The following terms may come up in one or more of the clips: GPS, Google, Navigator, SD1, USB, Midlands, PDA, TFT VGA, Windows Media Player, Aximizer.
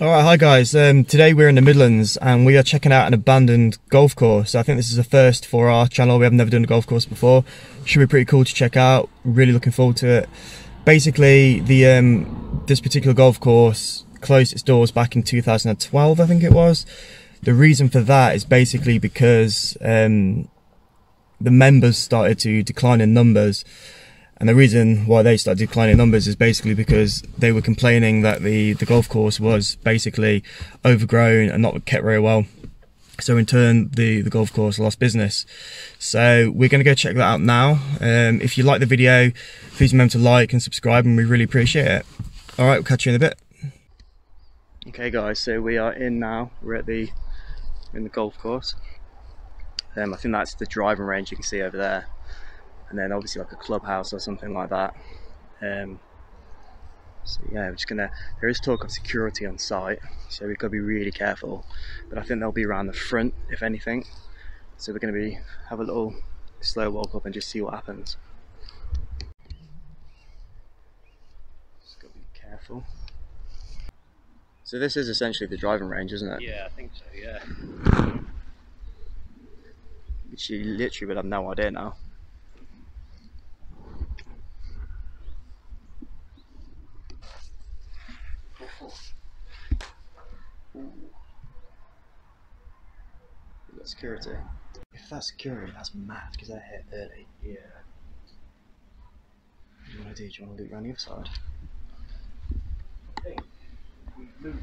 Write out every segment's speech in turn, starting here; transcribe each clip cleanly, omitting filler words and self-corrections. Alright, hi guys, today we're in the Midlands and we are checking out an abandoned golf course. I think this is a first for our channel. We have never done a golf course before. Should be pretty cool to check out, really looking forward to it. Basically, this particular golf course closed its doors back in 2012, I think it was. The reason for that is basically because the members started to decline in numbers. And the reason why they started declining numbers is basically because they were complaining that the golf course was basically overgrown and not kept very well. So in turn, the golf course lost business. So we're going to go check that out now. If you like the video, please remember to like and subscribe, and we really appreciate it. All right, we'll catch you in a bit. Okay, guys, so we are in now. We're at in the golf course. I think that's the driving range you can see over there. And then obviously like a clubhouse or something like that. So yeah, we're just gonna, there is talk of security on site, so we've got to be really careful. But I think they'll be around the front, if anything. So we're gonna have a little slow walk up and just see what happens. Just gotta be careful. So this is essentially the driving range, isn't it? Yeah, I think so, yeah. Which you literally would have no idea now. Security. If that's security, that's mad, because they're here early. Yeah. What do you want to do? Do you want to loot around the other side? I think we loot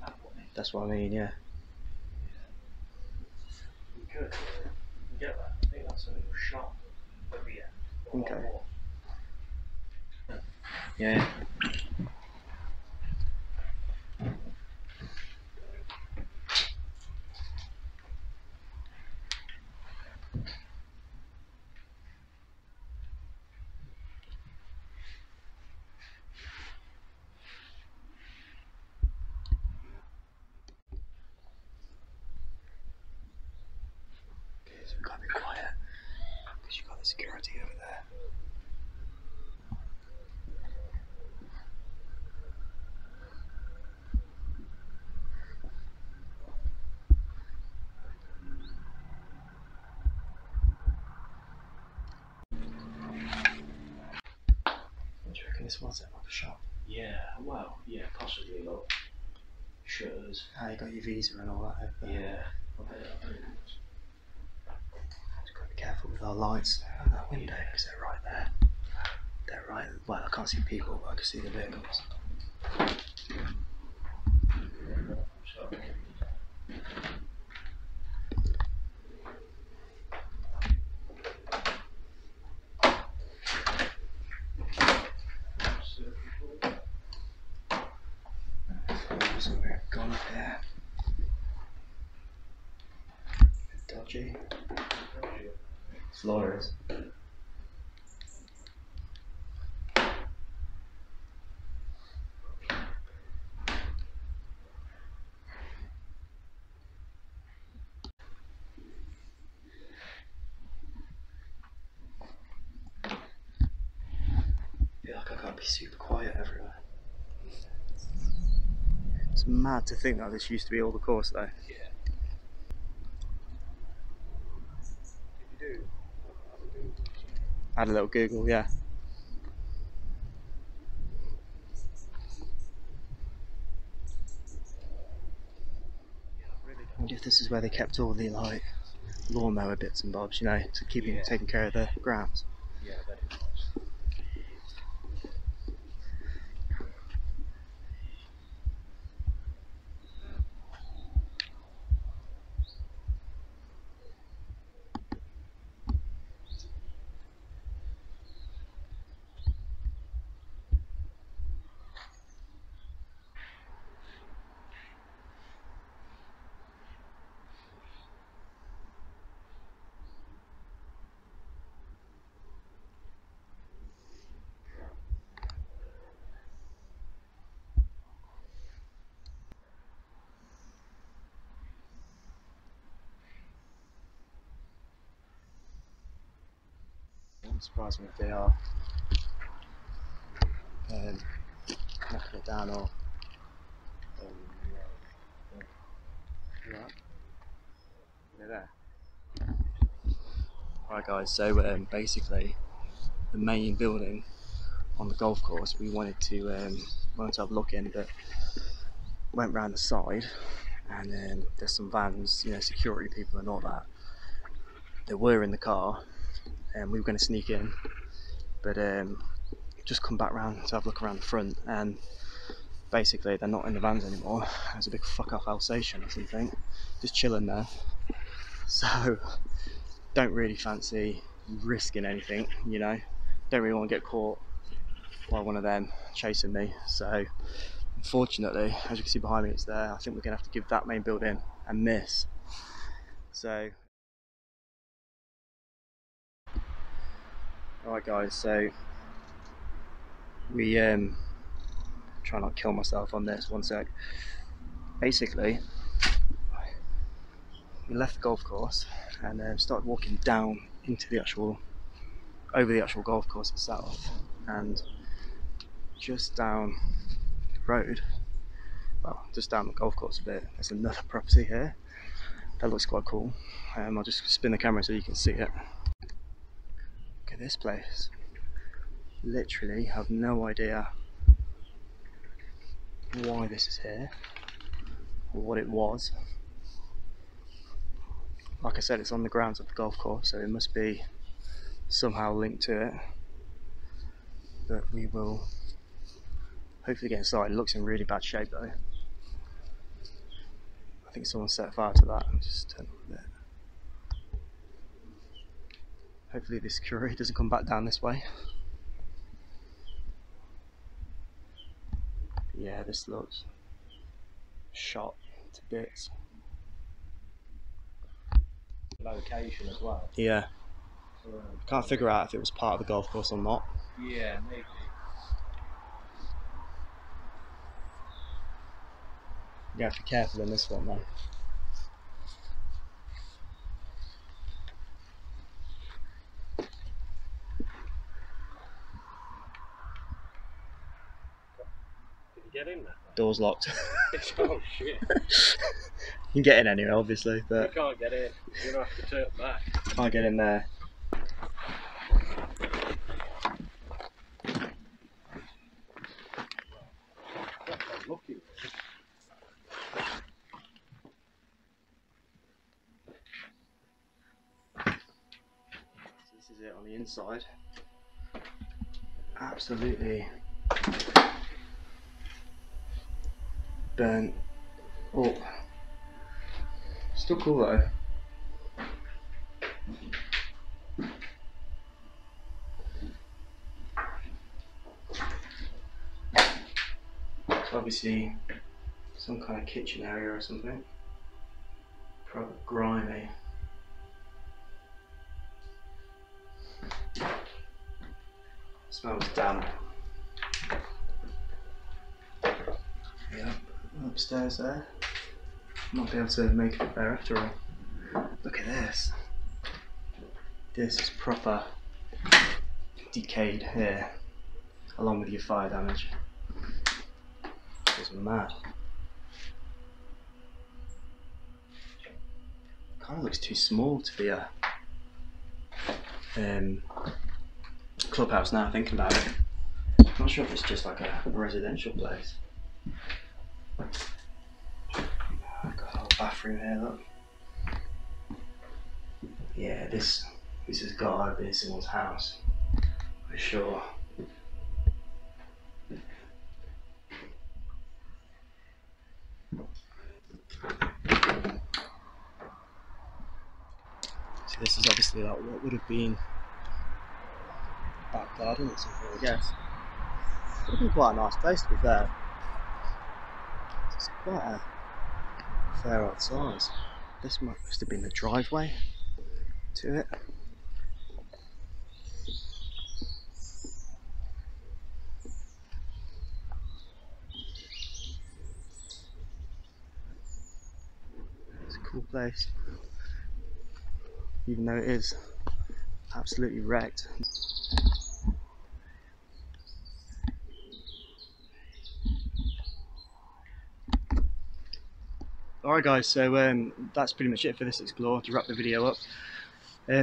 that way. That's what I mean, yeah. We could get that. I think that's a little shop over here. Okay. Yeah. We've got to be quiet because you've got the security over there. What do you reckon this was? It like a shop? Yeah, well, yeah, possibly a lot. Shutters. Ah, you got your visa and all that over there. Yeah, careful with our lights at that window because they're right there. They're right, well, I can't see people, but I can see the vehicles. So we're gone up here. Dodgy. Floors. Feel like I can't be super quiet everywhere. It's mad to think that this used to be all the course though. Yeah. Had a little Google, yeah. I wonder if this is where they kept all the like lawnmower bits and bobs, you know, to keep them taking care of the grounds. Yeah, that is nice. Surprise me if they are knocking it down or Right. They're there. Alright guys, so basically the main building on the golf course, we wanted to have a look in, but went round the side and then there's some vans, you know, security people and all that. They were in the car and we were going to sneak in, but just come back round to have a look around the front, and basically they're not in the vans anymore. There's a big fuck off Alsatian or something just chilling there, so don't really fancy risking anything, you know, don't really want to get caught by one of them chasing me. So unfortunately, as you can see behind me, it's there. I think we're gonna have to give that main building a miss. So alright guys, so we try not to kill myself on this, one sec. Basically we left the golf course and started walking down into the actual, over the actual golf course itself, and just down the road, well, just down the golf course a bit, there's another property here that looks quite cool. I'll just spin the camera so you can see it. Look at this place, literally have no idea why this is here or what it was. Like I said, it's on the grounds of the golf course, so it must be somehow linked to it. But we will hopefully get inside. It looks in really bad shape though. I think someone set fire to that. I'll just turn it a bit. Hopefully the security doesn't come back down this way. Yeah, this looks shot to bits. Location as well. Yeah. Can't figure out if it was part of the golf course or not. Yeah, maybe. You have to be careful in this one though. Did you get in there? Door's locked. Oh shit. You can get in anyway, obviously, but you can't get in. You're gonna have to turn back. Can't get in there. This is it on the inside. Absolutely burnt up. Still cool though. It's obviously some kind of kitchen area or something. Proper grimy. Smells damp. Yeah, upstairs there. Might be able to make it there after all. Look at this. This is proper decayed here, along with your fire damage. It's mad. Kind of looks too small to be a clubhouse now, thinking about it. I'm not sure if it's just like a residential place. I've got a whole bathroom here, look. Yeah, this has got to be someone's house, for sure. So this is obviously like what would have been back garden or something, I guess. It would be quite a nice place to be fair. It's quite a fair old size. This must have been the driveway to it. It's a cool place, even though it is absolutely wrecked. Alright guys, so that's pretty much it for this explore, to wrap the video up.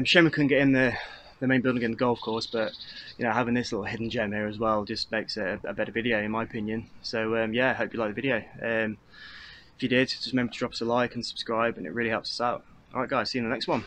Shame we couldn't get in the main building and the golf course, but you know, having this little hidden gem here as well just makes it a better video in my opinion. So yeah, hope you liked the video. If you did, just remember to drop us a like and subscribe, and it really helps us out. Alright guys, see you in the next one.